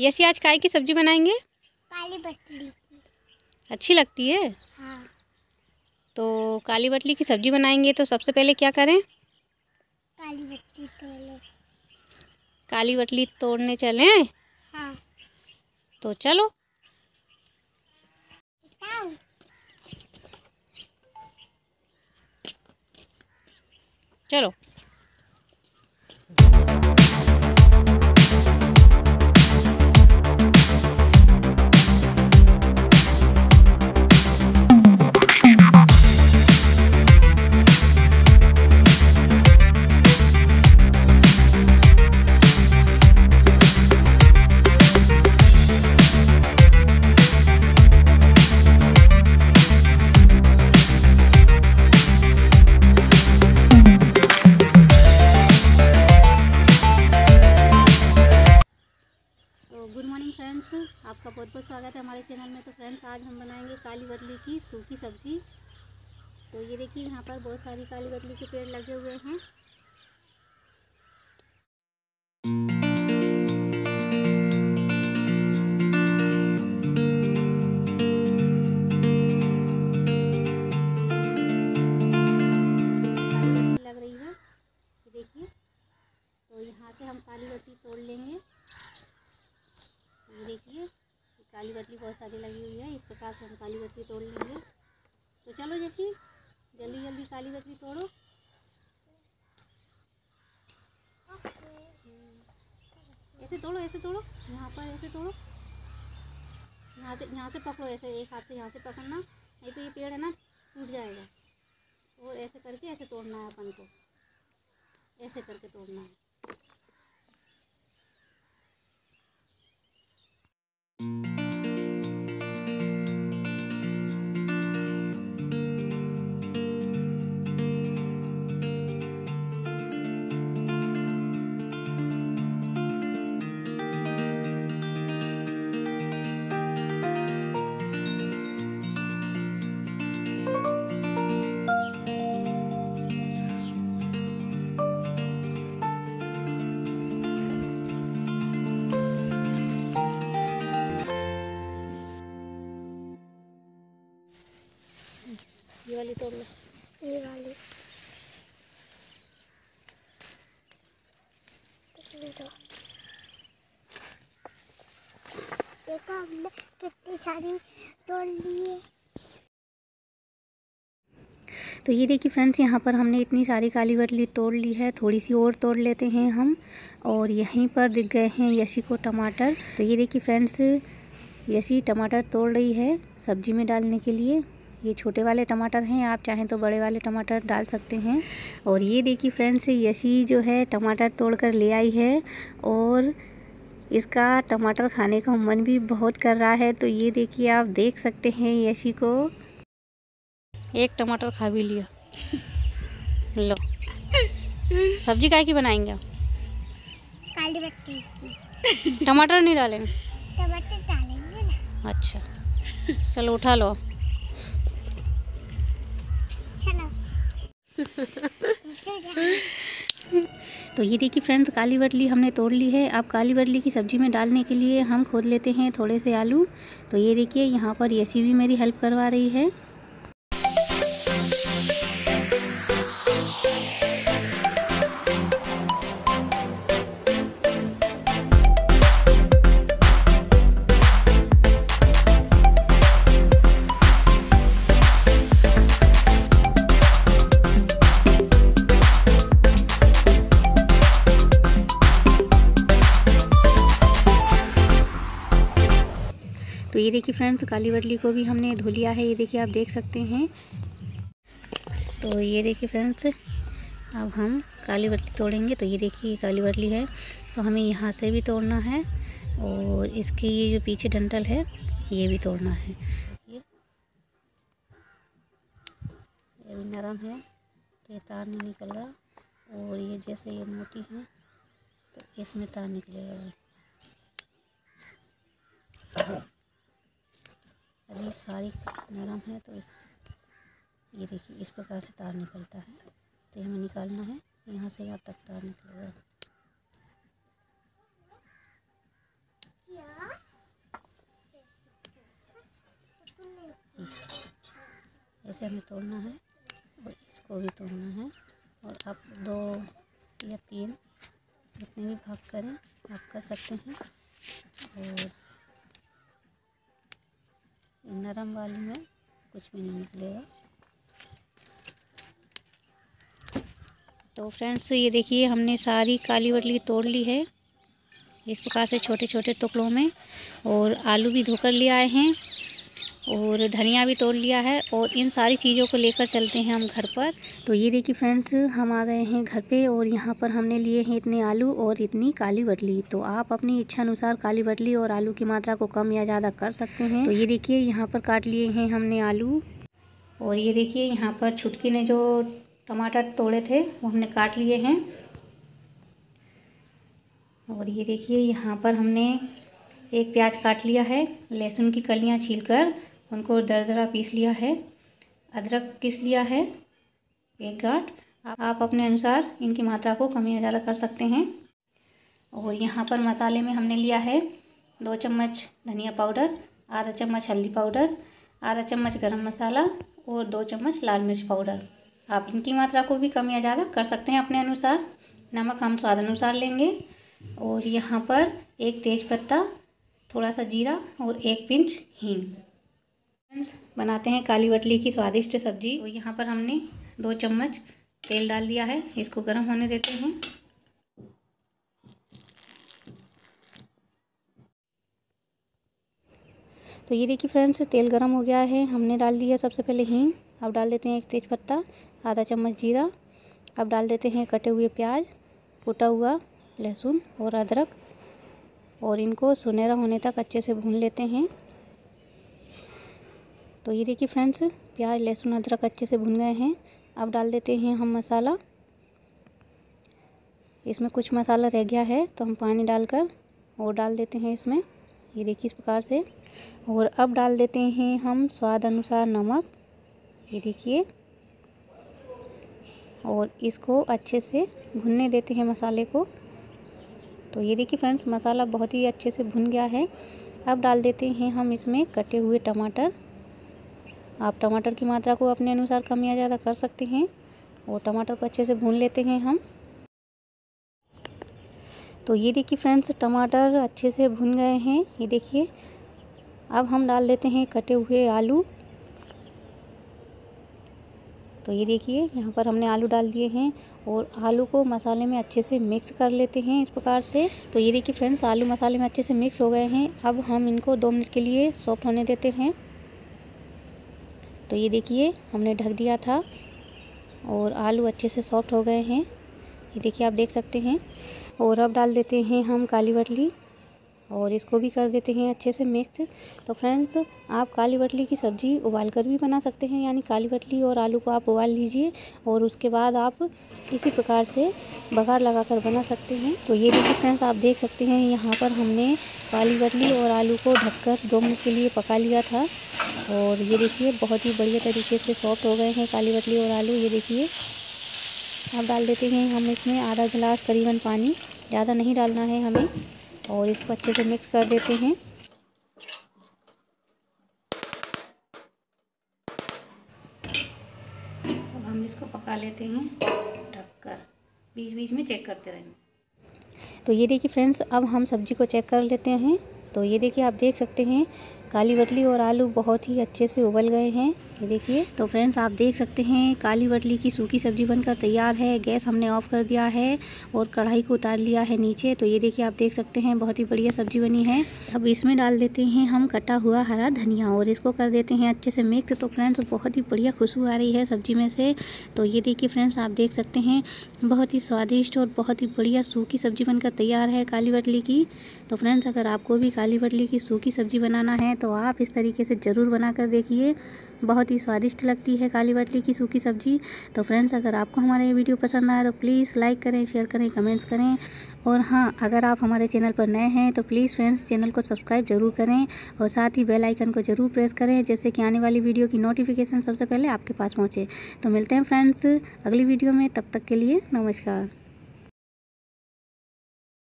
यसी, आज काय की सब्जी बनाएंगे? काली बटली की। अच्छी लगती है? हाँ। तो काली बटली की सब्जी बनाएंगे तो सबसे पहले क्या करें? काली बटली तोड़ने। काली बटली तोड़ने चलें? हाँ। तो चलो। चलो। आपका बहुत बहुत स्वागत है हमारे चैनल में। तो फ्रेंड्स, आज हम बनाएंगे काली बटली की सूखी सब्जी। तो ये देखिए, यहाँ पर बहुत सारी काली बटली के पेड़ लगे हुए हैं। काली बटली लग रही है, देखिए। तो यहाँ से हम काली बटली तोड़ लेंगे। ये देखिए, काली बटली बहुत सारी लगी हुई है। इस प्रकार से हम काली बटली तोड़ लेंगे। तो चलो जैसी, जल्दी जल्दी काली बटली तोड़ो। ऐसे तोड़ो, ऐसे तोड़ो, यहाँ पर ऐसे तोड़ो, यहाँ से पकड़ो। ऐसे एक हाथ से यहाँ से पकड़ना, नहीं तो ये पेड़ है ना, टूट जाएगा। और ऐसे करके ऐसे तोड़ना है अपन को, ऐसे करके तोड़ना है। ये वाली तोड़ लो, ये वाली देखो, हमने कितनी सारी तोड़ लिए। तो ये देखिए फ्रेंड्स, यहाँ पर हमने इतनी सारी काली बटली तोड़ ली है। थोड़ी सी और तोड़ लेते हैं हम। और यहीं पर दिख गए हैं यशी को टमाटर। तो ये देखिए फ्रेंड्स, यशी टमाटर तोड़ रही है सब्जी में डालने के लिए। ये छोटे वाले टमाटर हैं, आप चाहें तो बड़े वाले टमाटर डाल सकते हैं। और ये देखिए फ्रेंड्स, यशी जो है टमाटर तोड़कर ले आई है और इसका टमाटर खाने का मन भी बहुत कर रहा है। तो ये देखिए, आप देख सकते हैं यशी को। एक टमाटर खा भी लिया। लो, सब्जी काहे की बनाएंगे आप? काली बटली की। टमाटर नहीं डालेंगे? टमाटर डालेंगे ना। अच्छा चलो, उठा लो। तो ये देखिए फ्रेंड्स, काली बटली हमने तोड़ ली है। अब काली बटली की सब्जी में डालने के लिए हम खोद लेते हैं थोड़े से आलू। तो ये देखिए, यहाँ पर यशी भी मेरी हेल्प करवा रही है। तो ये देखिए फ्रेंड्स, काली बटली को भी हमने धो लिया है। ये देखिए, आप देख सकते हैं। तो ये देखिए फ्रेंड्स, अब हम काली बटली तोड़ेंगे। तो ये देखिए, काली बटली है तो हमें यहाँ से भी तोड़ना है और इसकी ये जो पीछे डंठल है ये भी तोड़ना है। ये भी नरम है तो ये तार नहीं निकल रहा, और ये जैसे ये मोटी है तो इसमें तार निकलेगा। अभी सारी नरम है तो इस, ये देखिए, इस प्रकार से तार निकलता है। तो हमें निकालना है, यहाँ से यहाँ तक तार निकलेगा। से हमें तोड़ना है और इसको भी तोड़ना है। और आप दो या तीन जितने भी भाग करें आप कर सकते हैं। और नरम वाली में कुछ भी नहीं निकलेगा। तो फ्रेंड्स ये देखिए हमने सारी काली वटली तोड़ ली है इस प्रकार से छोटे छोटे टुकड़ों में। और आलू भी धोकर ले आए हैं और धनिया भी तोड़ लिया है। और इन सारी चीज़ों को लेकर चलते हैं हम घर पर। तो ये देखिए फ्रेंड्स हम आ गए हैं घर पे और यहाँ पर हमने लिए हैं इतने आलू और इतनी काली वटली। तो आप अपनी इच्छा अनुसार काली वटली और आलू की मात्रा को कम या ज़्यादा कर सकते हैं। तो ये देखिए यहाँ पर काट लिए हैं हमने आलू। और ये देखिए यहाँ पर छुटकी ने जो टमाटर तोड़े थे वो हमने काट लिए हैं। और ये देखिए यहाँ पर हमने एक प्याज काट लिया है, लहसुन की कलियाँ छीलकर उनको दरदरा पीस लिया है, अदरक पीस लिया है एक गांठ। आप अपने अनुसार इनकी मात्रा को कम या ज़्यादा कर सकते हैं। और यहाँ पर मसाले में हमने लिया है 2 चम्मच धनिया पाउडर, आधा चम्मच हल्दी पाउडर, आधा चम्मच गरम मसाला और 2 चम्मच लाल मिर्च पाउडर। आप इनकी मात्रा को भी कम या ज़्यादा कर सकते हैं अपने अनुसार। नमक हम स्वाद अनुसार लेंगे। और यहाँ पर एक तेज़पत्ता, थोड़ा सा जीरा और 1 पिंच हींग। फ्रेंड्स बनाते हैं काली वटली की स्वादिष्ट सब्जी। तो यहाँ पर हमने 2 चम्मच तेल डाल दिया है, इसको गर्म होने देते हैं। तो ये देखिए फ्रेंड्स तेल गर्म हो गया है, हमने डाल दिया सबसे पहले हींग। अब डाल देते हैं 1 तेज़पत्ता, आधा चम्मच जीरा। अब डाल देते हैं कटे हुए प्याज, कूटा हुआ लहसुन और अदरक और इनको सुनहरा होने तक अच्छे से भून लेते हैं। तो ये देखिए फ्रेंड्स प्याज, लहसुन, अदरक अच्छे से भून गए हैं। अब डाल देते हैं हम मसाला। इसमें कुछ मसाला रह गया है तो हम पानी डालकर और डाल देते हैं इसमें। ये देखिए इस प्रकार से। और अब डाल देते हैं हम स्वाद अनुसार नमक, ये देखिए। और इसको अच्छे से भुनने देते हैं मसाले को। तो ये देखिए फ्रेंड्स मसाला बहुत ही अच्छे से भुन गया है। अब डाल देते हैं हम इसमें कटे हुए टमाटर। आप टमाटर की मात्रा को अपने अनुसार कम या ज़्यादा कर सकते हैं। और टमाटर को अच्छे से भून लेते हैं हम। तो ये देखिए फ्रेंड्स टमाटर अच्छे से भुन गए हैं, ये देखिए। अब हम डाल देते हैं कटे हुए आलू। तो ये देखिए यहाँ पर हमने आलू डाल दिए हैं और आलू को मसाले में अच्छे से मिक्स कर लेते हैं इस प्रकार से। तो ये देखिए फ्रेंड्स आलू मसाले में अच्छे से मिक्स हो गए हैं। अब हम इनको 2 मिनट के लिए सॉफ्ट होने देते हैं। तो ये देखिए हमने ढक दिया था और आलू अच्छे से सॉफ्ट हो गए हैं, ये देखिए आप देख सकते हैं। और अब डाल देते हैं हम काली वटली और इसको भी कर देते हैं अच्छे से मिक्स। तो फ्रेंड्स आप काली वटली की सब्ज़ी उबाल कर भी बना सकते हैं, यानी काली वटली और आलू को आप उबाल लीजिए और उसके बाद आप इसी प्रकार से बघार लगाकर बना सकते हैं। तो ये देखिए फ्रेंड्स आप देख सकते हैं यहाँ पर हमने काली वटली और आलू को ढककर 2 मिनट के लिए पका लिया था। और ये देखिए बहुत ही बढ़िया तरीके से सॉफ्ट हो गए हैं काली वटली और आलू, ये देखिए। अब डाल देते हैं हम इसमें आधा गिलास करीबन पानी, ज़्यादा नहीं डालना है हमें। और इसको अच्छे से मिक्स कर देते हैं। अब हम इसको पका लेते हैं ढककर, बीच बीच में चेक करते रहेंगे। तो ये देखिए फ्रेंड्स अब हम सब्जी को चेक कर लेते हैं। तो ये देखिए आप देख सकते हैं काली वटली और आलू बहुत ही अच्छे से उबल गए हैं, ये देखिए। तो फ्रेंड्स आप देख सकते हैं काली वटली की सूखी सब्जी बनकर तैयार है। गैस हमने ऑफ कर दिया है और कढ़ाई को उतार लिया है नीचे। तो ये देखिए आप देख सकते हैं बहुत ही बढ़िया सब्जी बनी है। अब इसमें डाल देते हैं हम कटा हुआ हरा धनिया और इसको कर देते हैं अच्छे से मिक्स। तो फ्रेंड्स बहुत ही बढ़िया खुशबू आ रही है सब्जी में से। तो ये देखिए फ्रेंड्स आप देख सकते हैं बहुत ही स्वादिष्ट और बहुत ही बढ़िया सूखी सब्जी बनकर तैयार है काली वटली की। तो फ्रेंड्स अगर आपको भी काली वटली की सूखी सब्जी बनाना है तो आप इस तरीके से ज़रूर बनाकर देखिए, बहुत ही स्वादिष्ट लगती है काली वटली की सूखी सब्जी। तो फ्रेंड्स अगर आपको हमारा ये वीडियो पसंद आया तो प्लीज़ लाइक करें, शेयर करें, कमेंट्स करें। और हाँ, अगर आप हमारे चैनल पर नए हैं तो प्लीज़ फ्रेंड्स चैनल को सब्सक्राइब ज़रूर करें और साथ ही बेल आइकन को ज़रूर प्रेस करें, जिससे कि आने वाली वीडियो की नोटिफिकेशन सबसे पहले आपके पास पहुँचे। तो मिलते हैं फ्रेंड्स अगली वीडियो में, तब तक के लिए नमस्कार।